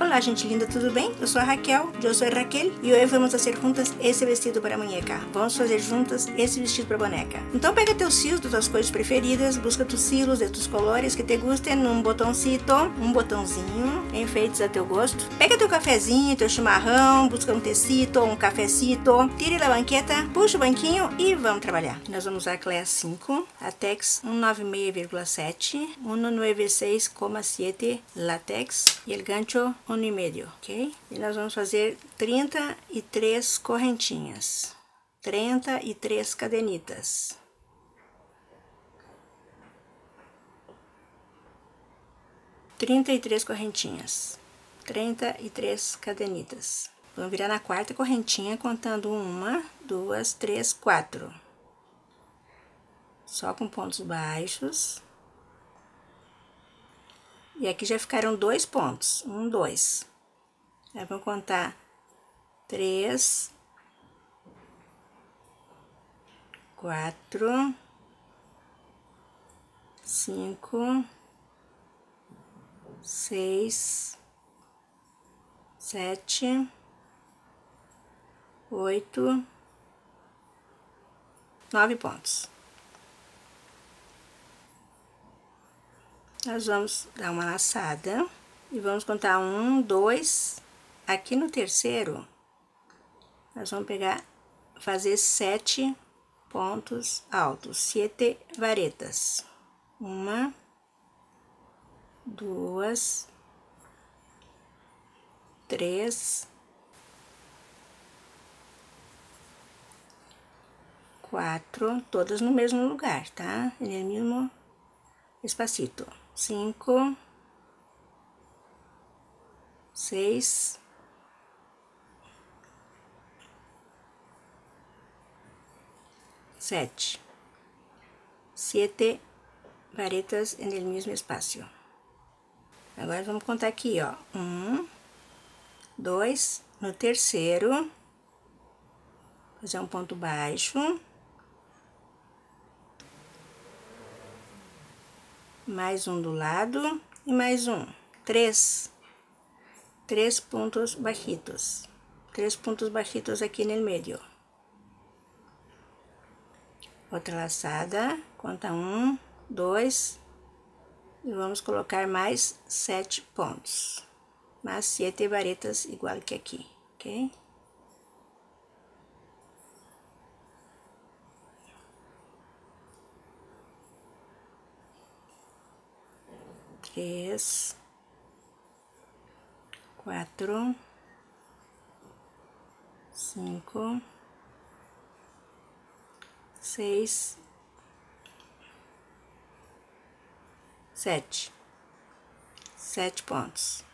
Olá gente linda, tudo bem? Eu sou a Raquel, eu sou a Raquel e hoje vamos fazer juntas esse vestido para a boneca. Vamos fazer juntas esse vestido para a boneca. Então pega teus fios das tuas cores preferidas, busca teus hilos e teus colores que te gustem num botãozinho, enfeites a teu gosto. Pega teu cafezinho, teu chimarrão, busca um tecito, um cafecito, tire da banqueta, puxa o banquinho e vamos trabalhar. Nós vamos usar a classe 5, latex 196,7, 196,7 latex e o gancho 1,5, ok? E nós vamos fazer 33 correntinhas, 33 cadenitas. Vamos virar na quarta correntinha, contando 1, 2, 3, 4. Só com pontos baixos. E aqui já ficaram 2 pontos, 1, 2. Aí vamos contar 3, 4, 5, 6, 7, 8, 9 pontos. Nós vamos dar uma laçada e vamos contar 1, 2. Aqui no terceiro, nós vamos pegar, fazer 7 pontos altos, 7 varetas. 1, 2, 3, 4, todas no mesmo lugar, tá? No mesmo espacito. 5, 6, 7, 7 varetas no mesmo espaço. Agora vamos contar aqui, ó, 1, 2, no terceiro, fazer um ponto baixo, mais um do lado e mais um, 3 pontos bajitos, 3 pontos bajitos aqui no meio. Outra laçada, conta 1, 2 e vamos colocar mais 7 pontos, mais 7 varetas igual que aqui, ok? Três, 4, 5, 6, 7 pontos.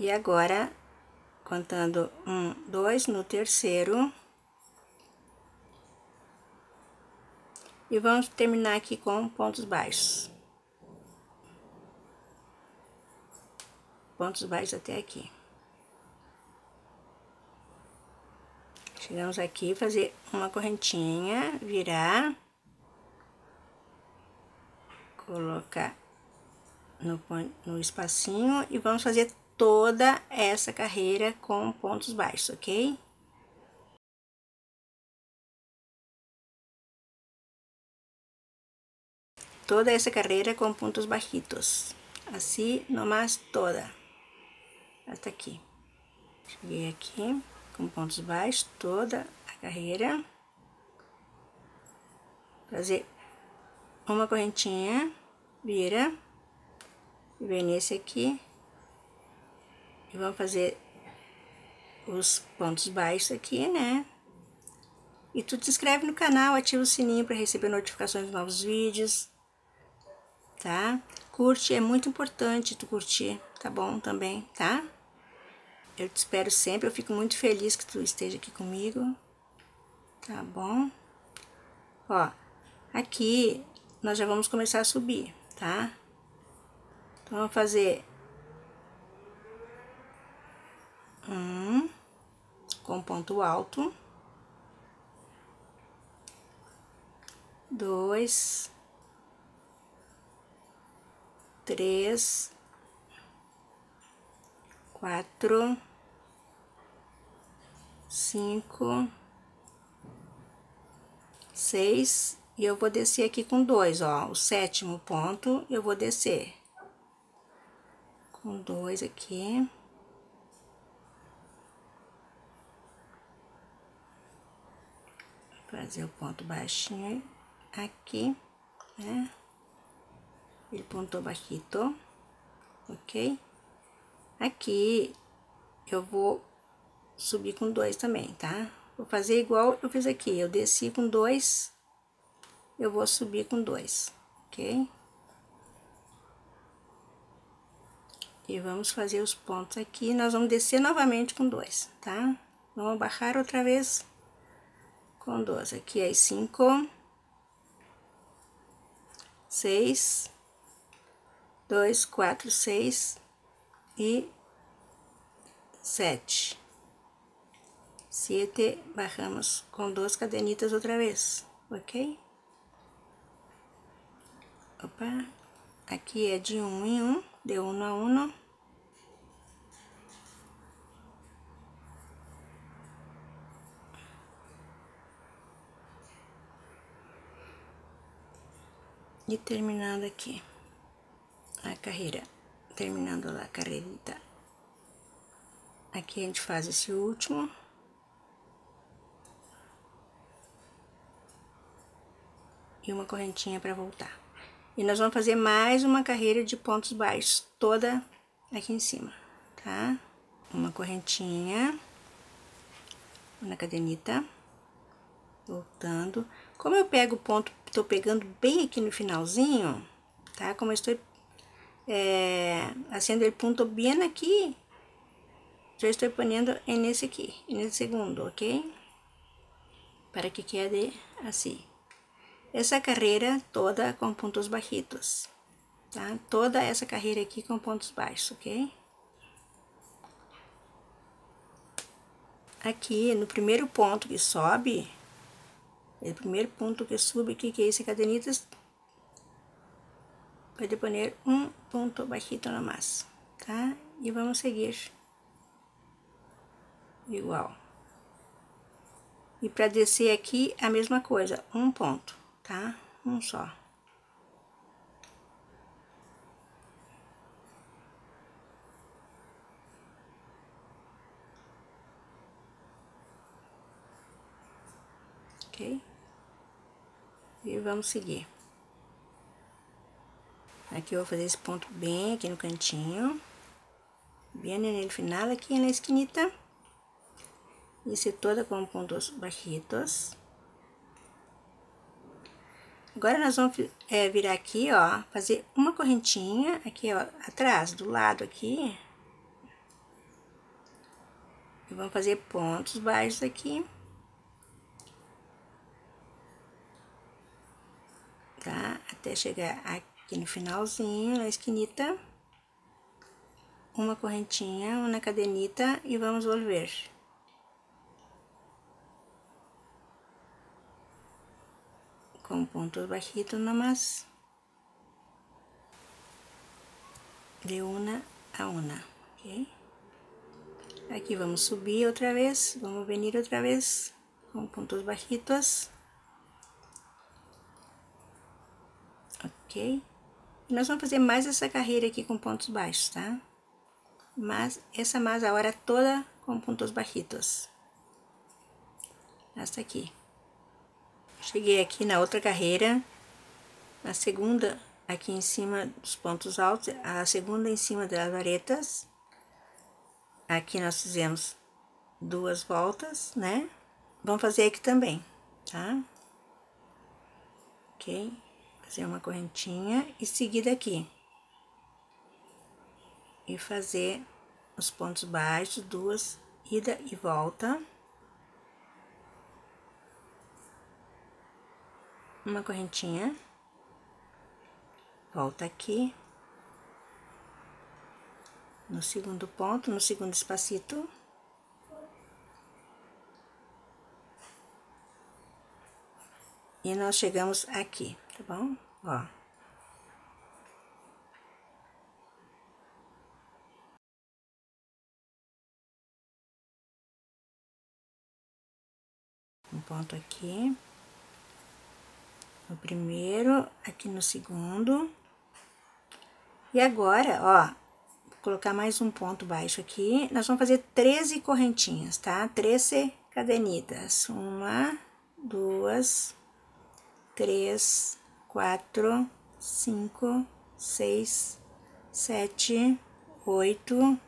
E agora, contando 1, 2 no terceiro. E vamos terminar aqui com pontos baixos. Pontos baixos até aqui. Chegamos aqui, fazer uma correntinha, virar. Colocar no espacinho e vamos fazer toda essa carreira com pontos baixos, ok? Toda essa carreira com pontos bajitos, assim nomás toda, até aqui. Cheguei aqui com pontos baixos, toda a carreira. Fazer uma correntinha, vira, vem nesse aqui, e vamos fazer os pontos baixos aqui, né? E tu te inscreve no canal, ativa o sininho para receber notificações de novos vídeos. Tá? Curte, é muito importante tu curtir, tá bom também, tá? Eu te espero sempre, eu fico muito feliz que tu esteja aqui comigo, tá bom? Ó, aqui nós já vamos começar a subir, tá? Então, vamos fazer com ponto alto, 2, 3, quatro, cinco, seis, e eu vou descer aqui com dois, ó, o sétimo ponto, eu vou descer com dois aqui. Fazer o ponto baixinho aqui, né? Ele pontou bajito, ok? Aqui eu vou subir com dois também, tá? Vou fazer igual eu fiz aqui, eu desci com dois, eu vou subir com dois, ok? E vamos fazer os pontos aqui, nós vamos descer novamente com dois, tá? Vamos barrar outra vez com dois, aqui é cinco, seis, dois, quatro, seis e sete. Sete, barramos com duas cadenitas outra vez, ok? Opa, aqui é de um em um, de um a um. E terminando aqui a carreira, terminando lá a carreirita. Aqui a gente faz esse último. E uma correntinha para voltar. E nós vamos fazer mais uma carreira de pontos baixos, toda aqui em cima, tá? Uma correntinha na cadenita, voltando. Como eu pego o ponto, tô pegando bem aqui no finalzinho, tá? Como eu estou haciendo el punto bien aqui, eu estou pondo nesse aqui, nesse segundo, ok? Para que quede assim. Essa carreira toda com pontos bajitos, tá? Toda essa carreira aqui com pontos baixos, ok? Aqui, no primeiro ponto que sobe, o primeiro ponto que sobe aqui, que é esse cadenitas, vai deponer um ponto bajito na massa, tá? E vamos seguir igual. E para descer aqui, a mesma coisa, um ponto, tá? Um só. Ok? E vamos seguir. Aqui eu vou fazer esse ponto bem aqui no cantinho, bem no final aqui na esquinita. Isso toda com pontos bajitos. Agora nós vamos virar aqui, ó, fazer uma correntinha aqui, ó, atrás, do lado aqui. E vamos fazer pontos baixos aqui. Tá? Até chegar aqui no finalzinho, na esquinita. Uma correntinha, uma cadenita e vamos volver. Com pontos bajitos nada más, de una a una, ok? Aqui vamos subir outra vez, vamos venir outra vez com pontos bajitos, ok? E nós vamos fazer mais essa carreira aqui com pontos baixos, tá? Mas essa massa agora toda com pontos bajitos, hasta aqui. Cheguei aqui na outra carreira, a segunda aqui em cima dos pontos altos, a segunda em cima das varetas. Aqui nós fizemos duas voltas, né? Vamos fazer aqui também, tá? Ok? Fazer uma correntinha e seguir daqui. E fazer os pontos baixos, duas, ida e volta. Uma correntinha, volta aqui, no segundo ponto, no segundo espacito. E nós chegamos aqui, tá bom? Ó. ponto aqui, no primeiro, aqui no segundo. E agora, ó, vou colocar mais um ponto baixo aqui. Nós vamos fazer 13 correntinhas, tá? 13 cadenitas. 1, 2, 3, 4, 5, 6, 7, 8,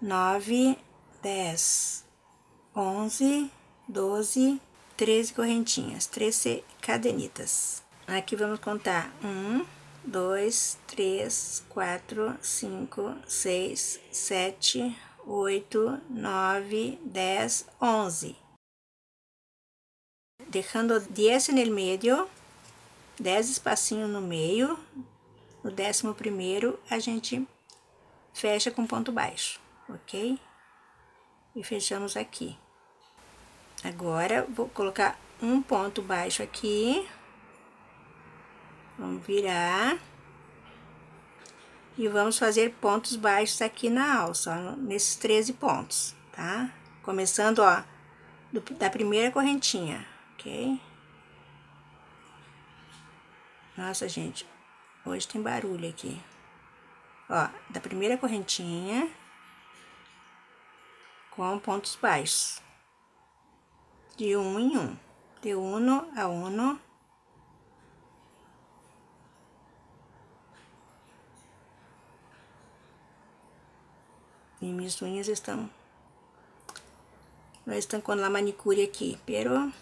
9, 10, 11, 12, 13 correntinhas, 13 cadenitas. Aqui vamos contar 1, 2, 3, 4, 5, 6, 7, 8, 9, 10, 11. Dejando 10 no meio, 10 espacinhos no meio. No 11º, a gente fecha com ponto baixo, ok? E fechamos aqui. Agora, vou colocar um ponto baixo aqui. Vamos virar. E vamos fazer pontos baixos aqui na alça, ó, nesses 13 pontos, tá? Começando, ó, da primeira correntinha, ok? Nossa, gente, hoje tem barulho aqui. Ó, da primeira correntinha, com pontos baixos. De 1 em 1. De 1 a 1. E minhas unhas estão... Não estão com a manicure aqui, pero...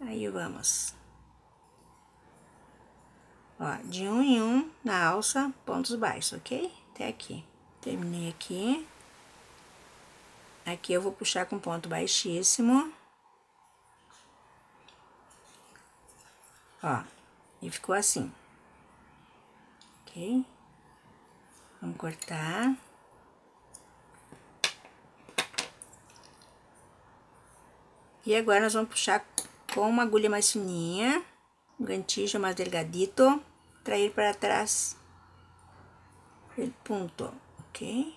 Aí vamos... Ó, de 1 em 1 na alça, pontos baixos, ok? Até aqui. Terminei aqui. Aqui eu vou puxar com ponto baixíssimo. Ó, e ficou assim. Ok? Vamos cortar. E agora nós vamos puxar com uma agulha mais fininha, um gantilho mais delgadito. Trair para trás el punto, ok?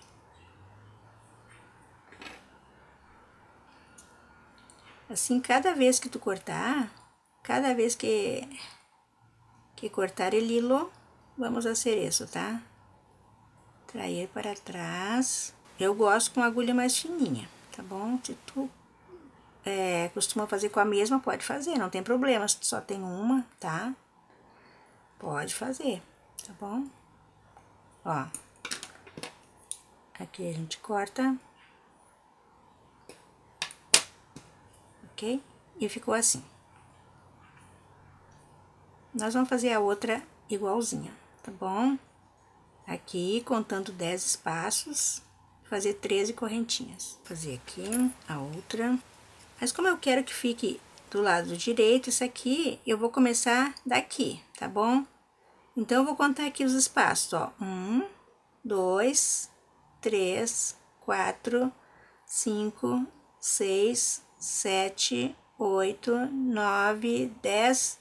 Assim, cada vez que tu cortar, cada vez que cortar el hilo, vamos fazer isso, tá? Trair para trás. Eu gosto com agulha mais fininha, tá bom? Se tu costuma fazer com a mesma, pode fazer, não tem problema, se tu só tem uma, tá? Pode fazer, tá bom? Ó, aqui a gente corta, ok? E ficou assim. Nós vamos fazer a outra igualzinha, tá bom? Aqui, contando 10 espaços, fazer 13 correntinhas. Fazer aqui a outra. Mas como eu quero que fique do lado direito, isso aqui, eu vou começar daqui, tá bom? Então, eu vou contar aqui os espaços, ó. 1, 2, 3, 4, 5, 6, 7, 8, 9, 10.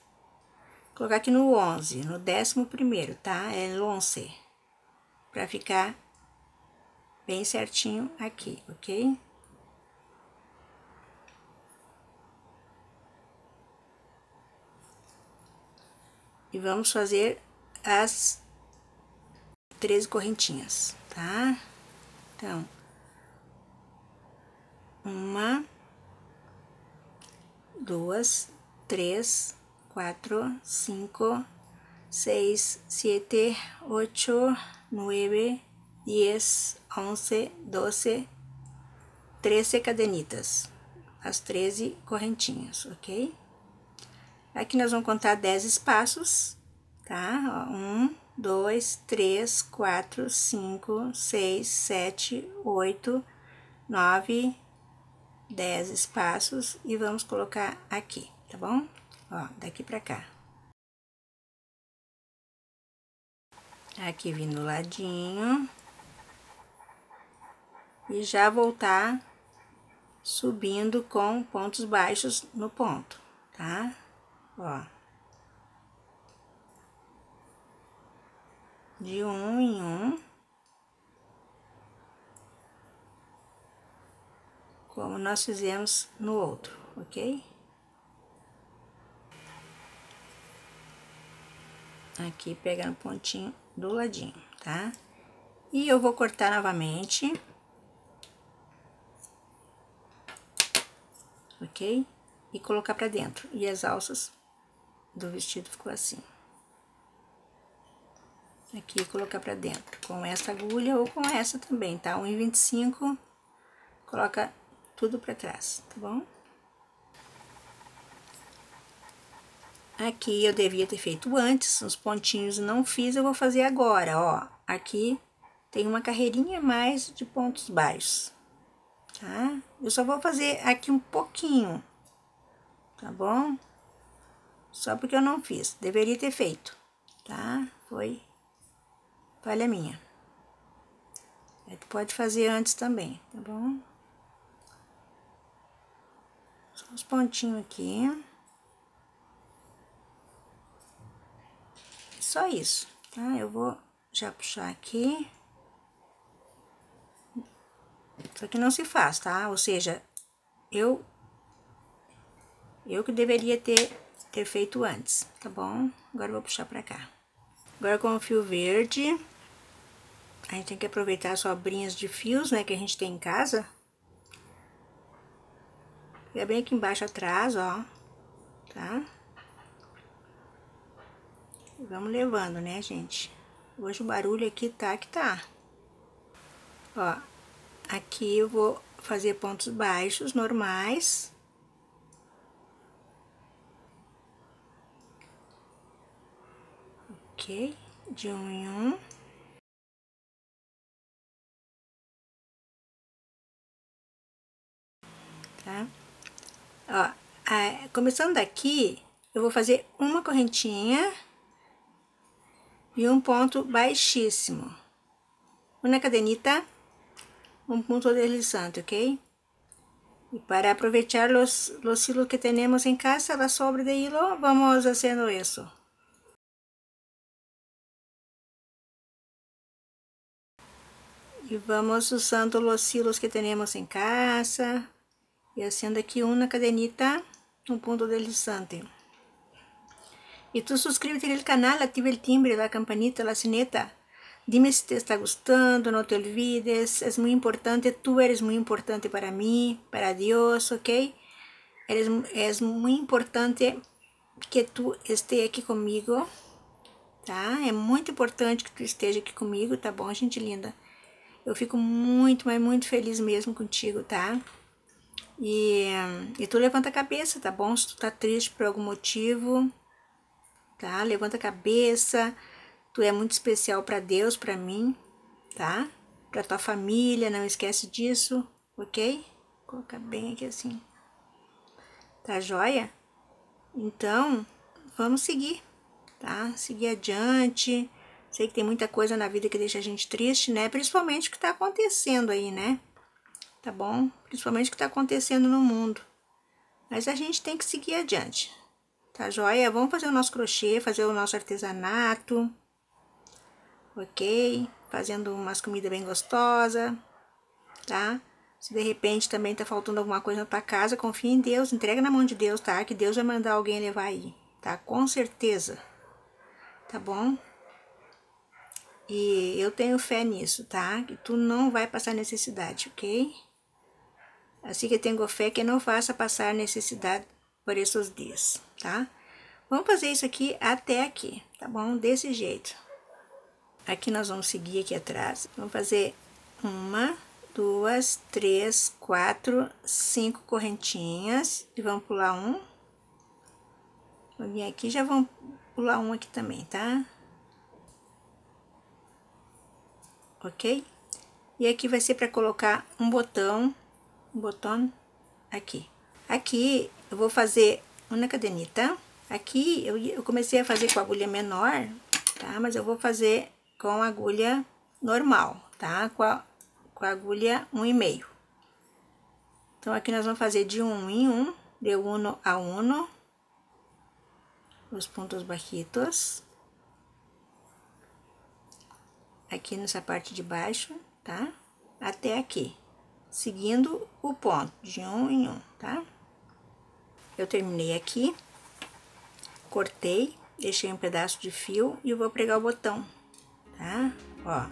Vou colocar aqui no 11, no 11º, tá? É 11, pra ficar bem certinho aqui, ok? E vamos fazer as 13 correntinhas, tá? Então, 1, 2, 3, 4, 5, 6, 7, 8, 9, 10, 11, 12, 13 cadenitas, as 13 correntinhas, ok? Aqui nós vamos contar 10 espaços, tá? 1, 2, 3, 4, 5, 6, 7, 8, 9, 10 espaços e vamos colocar aqui, tá bom? Ó, daqui pra cá. Aqui vim no ladinho. E já voltar subindo com pontos baixos no ponto, tá? Ó, de 1 em 1, como nós fizemos no outro, ok? aqui, pegar um pontinho do ladinho, tá? E eu vou cortar novamente, ok? E colocar pra dentro. E as alças do vestido ficou assim. Aqui, colocar pra dentro, com essa agulha ou com essa também, tá? 1,25, coloca tudo pra trás, tá bom? Aqui, eu devia ter feito antes, uns pontinhos não fiz, eu vou fazer agora, ó. Aqui, tem uma carreirinha mais de pontos baixos, tá? Eu só vou fazer aqui um pouquinho, tá bom? Só porque eu não fiz, deveria ter feito, tá? Foi... falha minha. Tu pode fazer antes também, tá bom? Só uns pontinhos aqui. Só isso, tá? Eu vou já puxar aqui. Isso aqui não se faz, tá? Ou seja, eu que deveria ter feito antes, tá bom? Agora eu vou puxar pra cá. Agora com o fio verde... a gente tem que aproveitar as sobrinhas de fios, né, que a gente tem em casa. É bem aqui embaixo atrás, ó, tá? E vamos levando, né, gente? Hoje o barulho aqui tá que tá. Ó, aqui eu vou fazer pontos baixos, normais. Ok? De um em um. Tá? Ó, começando daqui, eu vou fazer uma correntinha e um ponto baixíssimo. Uma cadenita, um ponto deslizante, ok? E para aproveitar os hilos que temos em casa, la sobra de hilo, vamos fazendo isso. E vamos usando os hilos que temos em casa... e haciendo aqui uma cadenita, um ponto deslizante. E tu suscríbete no canal, ativa o timbre, a campanita, a sineta. Dime se te está gostando, não te olvides, é muito importante, tu eres muito importante para mim, para Deus, ok? É muito importante que tu esteja aqui comigo, tá? É muito importante que tu esteja aqui comigo, tá bom, gente linda? Eu fico muito, mas muito feliz mesmo contigo, tá? E tu levanta a cabeça, tá bom? Se tu tá triste por algum motivo, tá? Levanta a cabeça, tu é muito especial pra Deus, pra mim, tá? Pra tua família, não esquece disso, ok? Vou colocar bem aqui assim. Tá joia? Então, vamos seguir, tá? Seguir adiante. Sei que tem muita coisa na vida que deixa a gente triste, né? Principalmente o que tá acontecendo aí, né? Tá bom? Principalmente o que tá acontecendo no mundo. Mas a gente tem que seguir adiante. Tá joia? Vamos fazer o nosso crochê, fazer o nosso artesanato. Ok? Fazendo umas comidas bem gostosas. Tá? Se de repente também tá faltando alguma coisa na tua casa, confia em Deus, entrega na mão de Deus, tá? Que Deus vai mandar alguém levar aí. Tá? Com certeza. Tá bom? E eu tenho fé nisso, tá? Que tu não vai passar necessidade, ok? Assim que tenho fé que não faça passar necessidade por esses dias, tá? Vamos fazer isso aqui até aqui, tá bom? Desse jeito. Aqui nós vamos seguir aqui atrás. Vamos fazer 1, 2, 3, 4, 5 correntinhas. E vamos pular um. Vou vir aqui, já vamos pular um aqui também, tá? Ok? E aqui vai ser para colocar um botão. Um botão aqui. Aqui eu vou fazer uma cadenita. Aqui eu comecei a fazer com agulha menor, tá? Mas eu vou fazer com agulha normal, tá? Com a agulha 1,5. Então, aqui nós vamos fazer de 1 em 1, de 1 a 1, os pontos bajitos. Aqui nessa parte de baixo, tá? Até aqui. Seguindo o ponto de 1 em 1, tá? Eu terminei aqui, cortei, Deixei um pedaço de fio e vou pregar o botão, tá? Ó.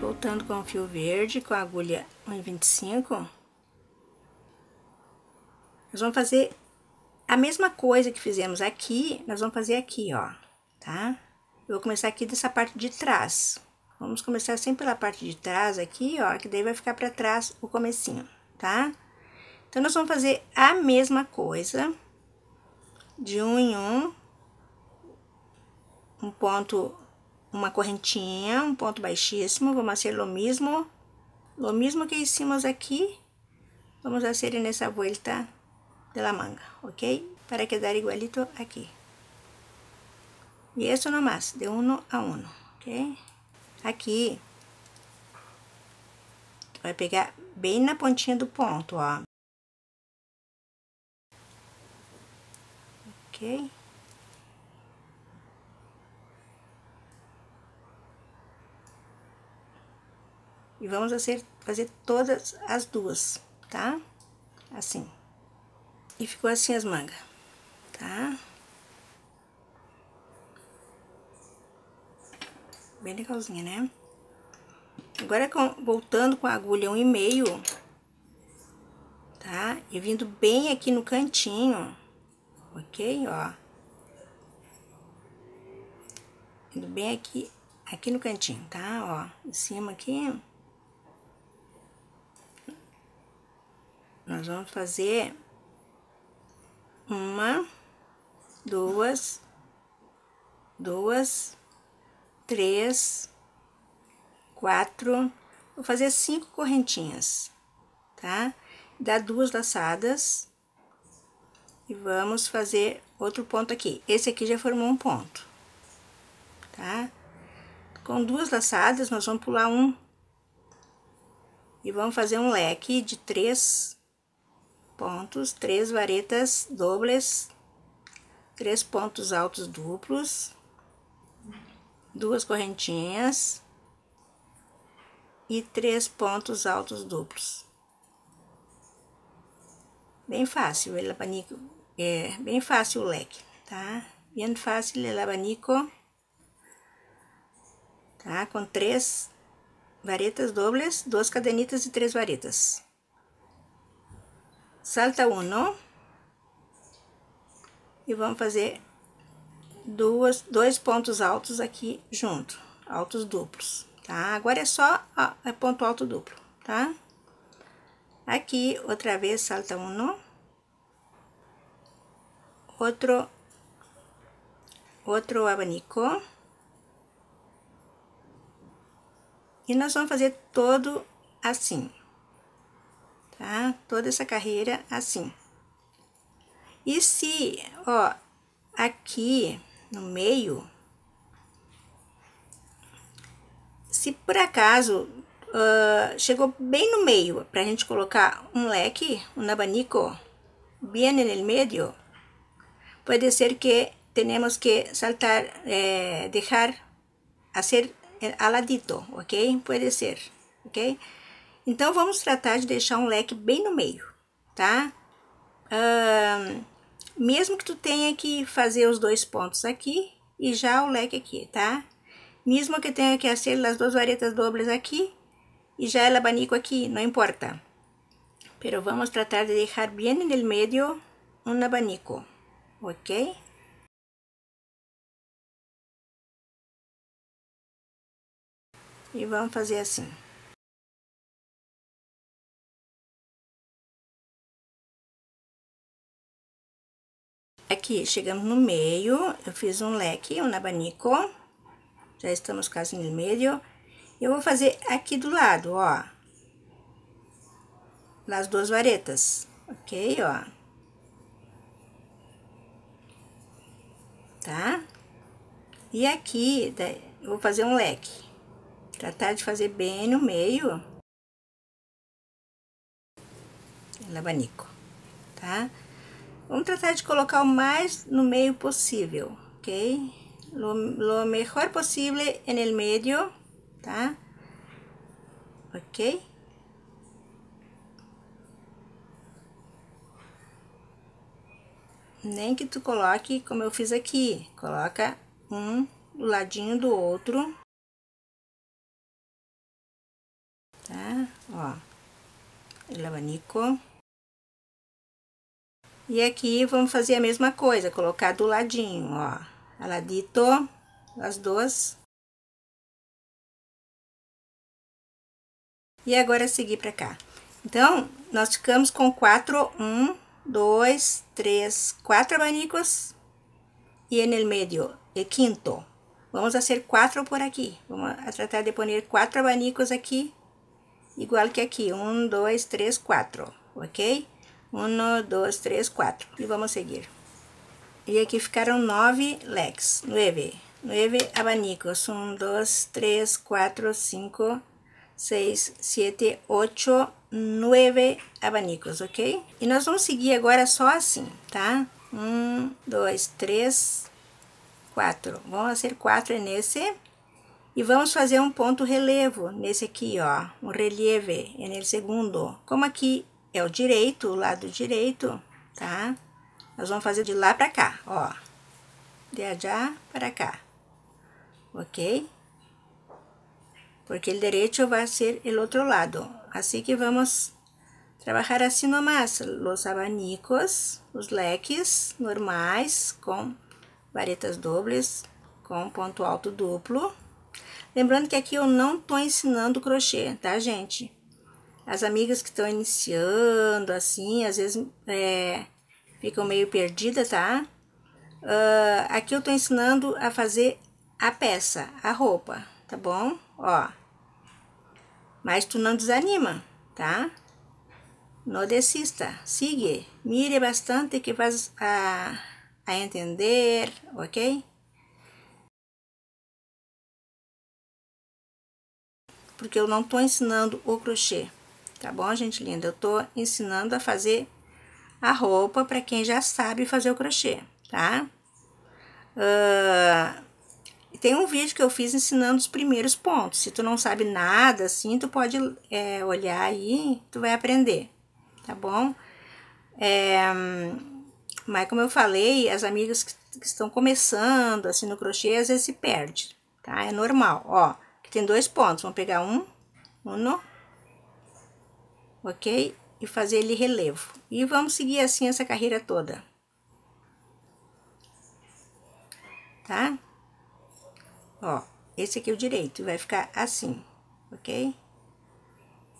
Voltando com o fio verde, com a agulha 1,25, nós vamos fazer a mesma coisa que fizemos aqui, nós vamos fazer aqui, ó, tá? Eu vou começar aqui dessa parte de trás. Vamos começar sempre pela parte de trás aqui, ó, que daí vai ficar pra trás o comecinho, tá? Então, nós vamos fazer a mesma coisa, de um em um ponto... Uma correntinha, um ponto baixíssimo, vamos fazer lo mismo que hicimos aqui, vamos fazer nessa volta da manga, ok? Para quedar igualito aqui. E isso nomás, de uno a uno, ok? Aqui, vai pegar bem na pontinha do ponto, ó. Ok? E vamos fazer todas as duas, tá? Assim. E ficou assim as mangas, tá? Bem legalzinha, né? Agora, voltando com a agulha 1,5, tá? E vindo bem aqui no cantinho, ok? Ó. Vindo bem aqui no cantinho, tá? Ó, em cima aqui... Nós vamos fazer 1, 2, 3, 4, vou fazer 5 correntinhas, tá? Dá 2 laçadas e vamos fazer outro ponto aqui. Esse aqui já formou um ponto, tá? Com 2 laçadas, nós vamos pular um e vamos fazer um leque de 3 pontos, 3 varetas dobles, 3 pontos altos duplos, 2 correntinhas e 3 pontos altos duplos. Bem fácil, el abanico, é bem fácil o leque, tá? Bem fácil el abanico, tá? Com 3 varetas dobles, 2 cadenitas e 3 varetas. Salta 1 e vamos fazer 2 pontos altos aqui junto, altos duplos, tá? Agora é só, ó, é ponto alto duplo, tá? Aqui, outra vez, salta 1, outro abanico, e nós vamos fazer todo assim. Tá? Toda essa carreira assim. E se, ó, aqui no meio, se por acaso chegou bem no meio, pra gente colocar um leque, um abanico, bem no meio, pode ser que tenemos que saltar, deixar, fazer aladito, ok? Pode ser, ok? Então, vamos tratar de deixar um leque bem no meio, tá? Mesmo que tu tenha que fazer os 2 pontos aqui e já o leque aqui, tá? Mesmo que tenha que fazer as 2 varetas dobles aqui e já el abanico aqui, não importa. Pero vamos tratar de deixar bem no meio um abanico, ok? E vamos fazer assim. Aqui, chegamos no meio, eu fiz um leque, um abanico, já estamos quase no meio. Eu vou fazer aqui do lado, ó, nas 2 varetas, ok, ó. Tá? E aqui, eu vou fazer um leque, tratar de fazer bem no meio, el abanico, tá? Vamos tratar de colocar o mais no meio possível, ok? Lo mejor posible en el medio, tá? Ok? Nem que tu coloque como eu fiz aqui, coloca um do ladinho do outro, tá? Ó, el abanico. E aqui vamos fazer a mesma coisa, colocar do ladinho, ó, al ladito, as duas. E agora seguir pra cá. Então, nós ficamos com 4 abanicos y en el medio, el quinto. Vamos a hacer 4 por aquí, vamos a tratar de poner 4 abanicos aquí, igual que aquí, 1, 2, 3, 4, ok? 1, 2, 3, 4, y vamos a seguir. Y aquí ficaron 9 legs, 9 abanicos, 1, 2, 3, 4, 5, 6, 7, 8, 9 abanicos, ok? E nós vamos seguir agora só assim, tá? 1, 2, 3, 4. Vamos fazer 4 nesse. E vamos fazer um ponto relevo nesse aqui, ó. Um relieve no segundo. Como aqui é o direito, o lado direito, tá? Nós vamos fazer de lá pra cá, ó. De allá para cá, ok? Porque o direito vai ser o outro lado. Assim que vamos trabalhar assim nomás, os abanicos, os leques normais, com varetas dobles, com ponto alto duplo. Lembrando que aqui eu não tô ensinando crochê, tá, gente? As amigas que estão iniciando, assim, às vezes ficam meio perdidas, tá? Aqui eu tô ensinando a fazer a peça, a roupa, tá bom? Ó. Mas tu não desanima, tá? Não desista, sigue, mire bastante que vas a entender, ok? Porque eu não tô ensinando o crochê, tá bom, gente linda? Eu tô ensinando a fazer a roupa para quem já sabe fazer o crochê, tá? Tem um vídeo que eu fiz ensinando os primeiros pontos. Se tu não sabe nada, assim, tu pode olhar aí, tu vai aprender, tá bom? Mas como eu falei, as amigas que estão começando, assim, no crochê, às vezes se perde, tá? É normal, ó, que tem 2 pontos. Vamos pegar um, ok? E fazer ele relevo. E vamos seguir assim essa carreira toda, tá? Ó, esse aqui é o direito, vai ficar assim, ok?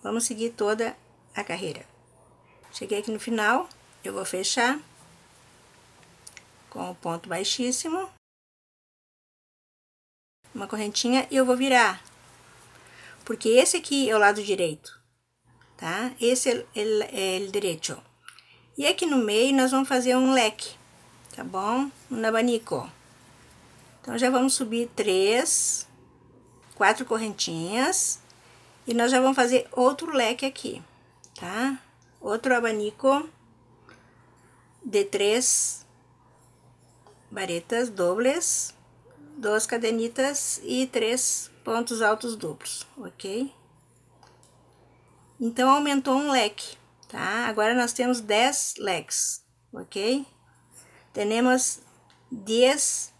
Vamos seguir toda a carreira. Cheguei aqui no final, eu vou fechar com o ponto baixíssimo. Uma correntinha e eu vou virar. Porque esse aqui é o lado direito, tá? Esse é o direito. E aqui no meio nós vamos fazer um leque, tá bom? Um abanico. Então, já vamos subir 4 correntinhas, e nós já vamos fazer outro leque aqui, tá? Outro abanico de 3 varetas dobles, 2 cadenitas e 3 pontos altos duplos, ok? Então, aumentou um leque, tá? Agora, nós temos 10 leques, ok? Temos 10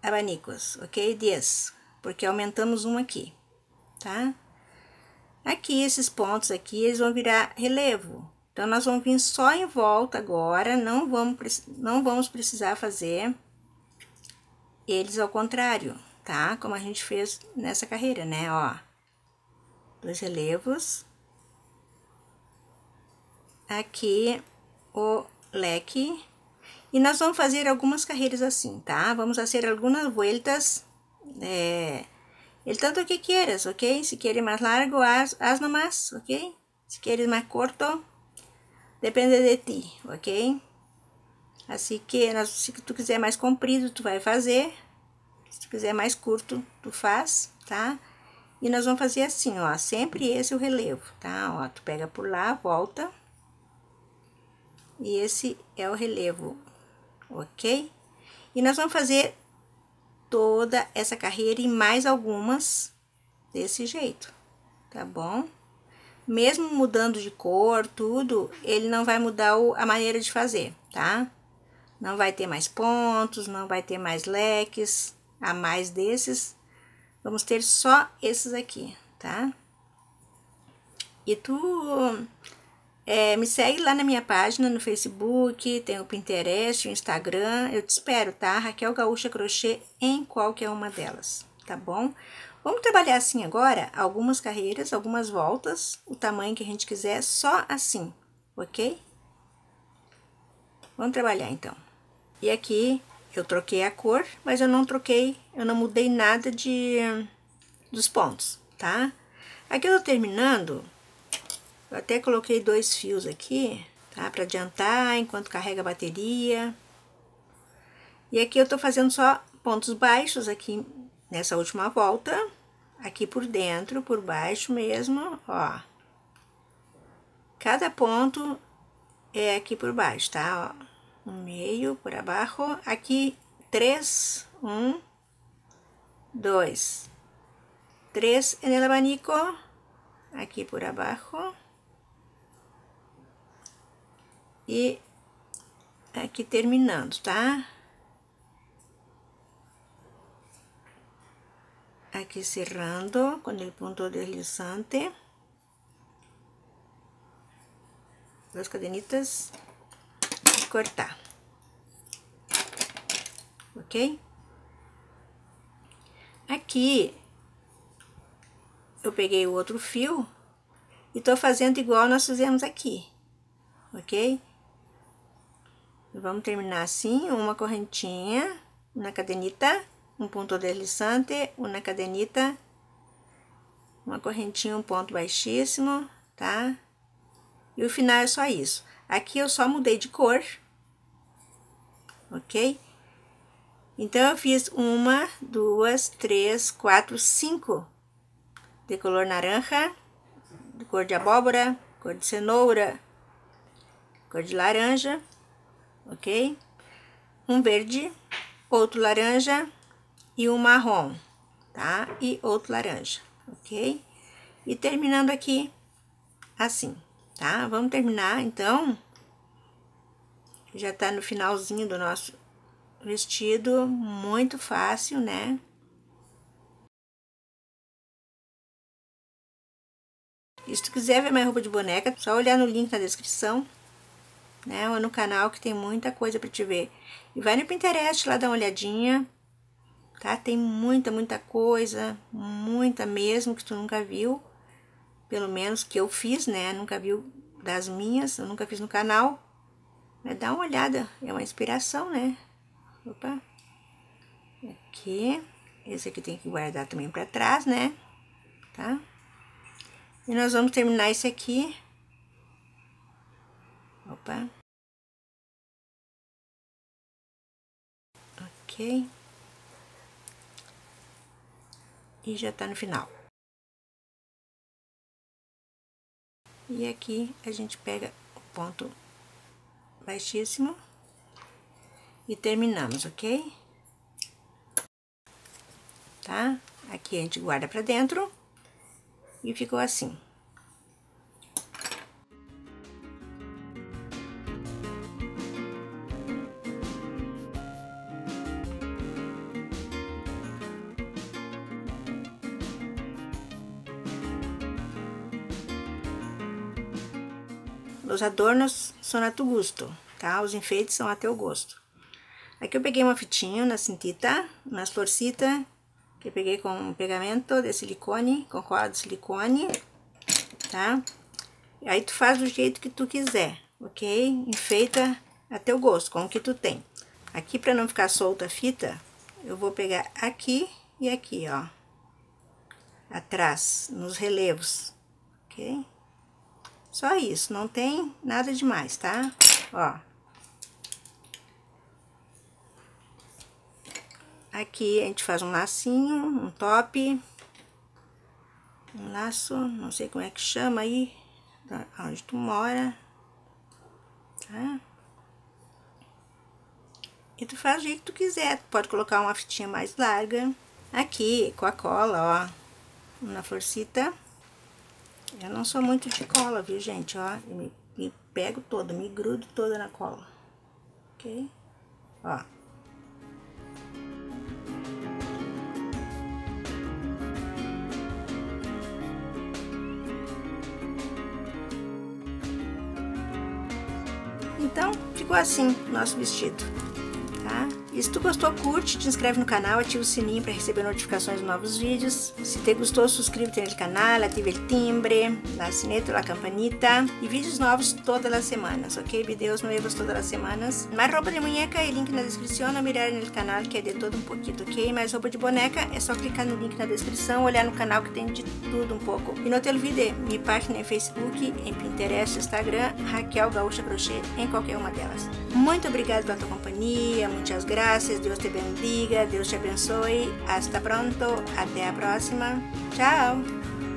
abanicos, ok? 10, porque aumentamos um aqui, tá? Aqui, esses pontos aqui, eles vão virar relevo. Então, nós vamos vir só em volta agora, não vamos precisar fazer eles ao contrário, tá? Como a gente fez nessa carreira, né? Ó, 2 relevos. Aqui, o leque. E nós vamos fazer algumas carreiras assim, tá? Vamos fazer algumas voltas, el tanto que quieras, ok? Se queres mais largo, hazlo más, ok? Se queres mais corto, depende de ti, ok? Assim que, se tu quiser mais comprido, tu vai fazer. Se tu quiser mais curto, tu faz, tá? E nós vamos fazer assim, ó, sempre esse o relevo, tá? Ó, tu pega por lá, volta. E esse é o relevo, ok? E nós vamos fazer toda essa carreira e mais algumas desse jeito, tá bom? Mesmo mudando de cor, tudo, ele não vai mudar a maneira de fazer, tá? Não vai ter mais pontos, não vai ter mais leques a mais desses. Vamos ter só esses aqui, tá? E tu me segue lá na minha página, no Facebook, tem o Pinterest, o Instagram. Eu te espero, tá? Raquel Gaúcha Crochê em qualquer uma delas, tá bom? Vamos trabalhar assim agora, algumas carreiras, algumas voltas, o tamanho que a gente quiser, só assim, ok? Vamos trabalhar então. E aqui eu troquei a cor, mas eu não mudei nada dos pontos, tá? Aqui eu tô terminando, eu até coloquei 2 fios aqui, tá? Pra adiantar enquanto carrega a bateria. E aqui eu tô fazendo só pontos baixos aqui nessa última volta, aqui por dentro, por baixo mesmo, ó. Cada ponto é aqui por baixo, tá? Ó. Um meio, por abaixo, aqui 3, 1, 2, 3 no abanico, aqui por abaixo, e aqui terminando, tá? Aqui cerrando com o ponto deslizante, 2 cadenitas. Cortar, ok? Aqui eu peguei o outro fio e tô fazendo igual nós fizemos aqui, ok? Vamos terminar assim: uma correntinha, uma cadenita, um ponto deslizante, uma cadenita, uma correntinha, um ponto baixíssimo, tá? E o final é só isso. Aqui eu só mudei de cor, ok? Então, eu fiz 1, 2, 3, 4, 5 de color naranja, de cor de abóbora, cor de cenoura, cor de laranja, ok? Um verde, outro laranja e um marrom, tá? E outro laranja, ok? E terminando aqui assim. Tá? Vamos terminar, então. Já tá no finalzinho do nosso vestido, muito fácil, né? E se tu quiser ver minha roupa de boneca, só olhar no link na descrição, né? Ou no canal, que tem muita coisa pra te ver. E vai no Pinterest lá, dá uma olhadinha, tá? Tem muita, muita coisa, muita mesmo, que tu nunca viu. Pelo menos que eu fiz, né? Nunca vi das minhas, eu nunca fiz no canal. Mas dá uma olhada, é uma inspiração, né? Opa! Aqui. Esse aqui tem que guardar também pra trás, né? Tá? E nós vamos terminar esse aqui. Opa! Ok. E já tá no final. E aqui a gente pega o ponto baixíssimo e terminamos, ok? Tá? Aqui a gente guarda pra dentro e ficou assim. Os adornos são a tu gosto, tá? Os enfeites são a teu gosto. Aqui eu peguei uma fitinha na cintita, nas florcitas, que eu peguei com um pegamento de silicone, com cola de silicone, tá? Aí tu faz do jeito que tu quiser, ok? Enfeita a teu gosto, com o que tu tem. Aqui, pra não ficar solta a fita, eu vou pegar aqui e aqui, ó. Atrás, nos relevos, ok? Só isso, não tem nada demais, tá? Ó. Aqui a gente faz um lacinho, um top. um laço, não sei como é que chama aí, onde tu mora, tá? E tu faz o jeito que tu quiser, tu pode colocar uma fitinha mais larga aqui, com a cola, ó, na florcita. Eu não sou muito de cola, viu, gente, ó, eu me pego toda, me grudo toda na cola, ok? Ó. Então, ficou assim o nosso vestido, tá? E se tu gostou, curte, te inscreve no canal, ativa o sininho para receber notificações de novos vídeos. Se te gostou, suscríbete no canal, ative o timbre, a sineta, a campanita. E vídeos novos todas as semanas, ok? Vídeos novos todas as semanas. Mais roupa de muñeca e link na descrição, a mirar no canal que é de todo um pouquinho, ok? Mais roupa de boneca é só clicar no link na descrição, olhar no canal que tem de tudo um pouco. E não te olvide, me página em Facebook, em Pinterest, Instagram, Raquel Gaúcha Crochê, em qualquer uma delas. Muito obrigada pela tua companhia, muitas graças. Gracias, Dios te bendiga, Dios te abençoe. Hasta pronto, até a próxima. Tchau!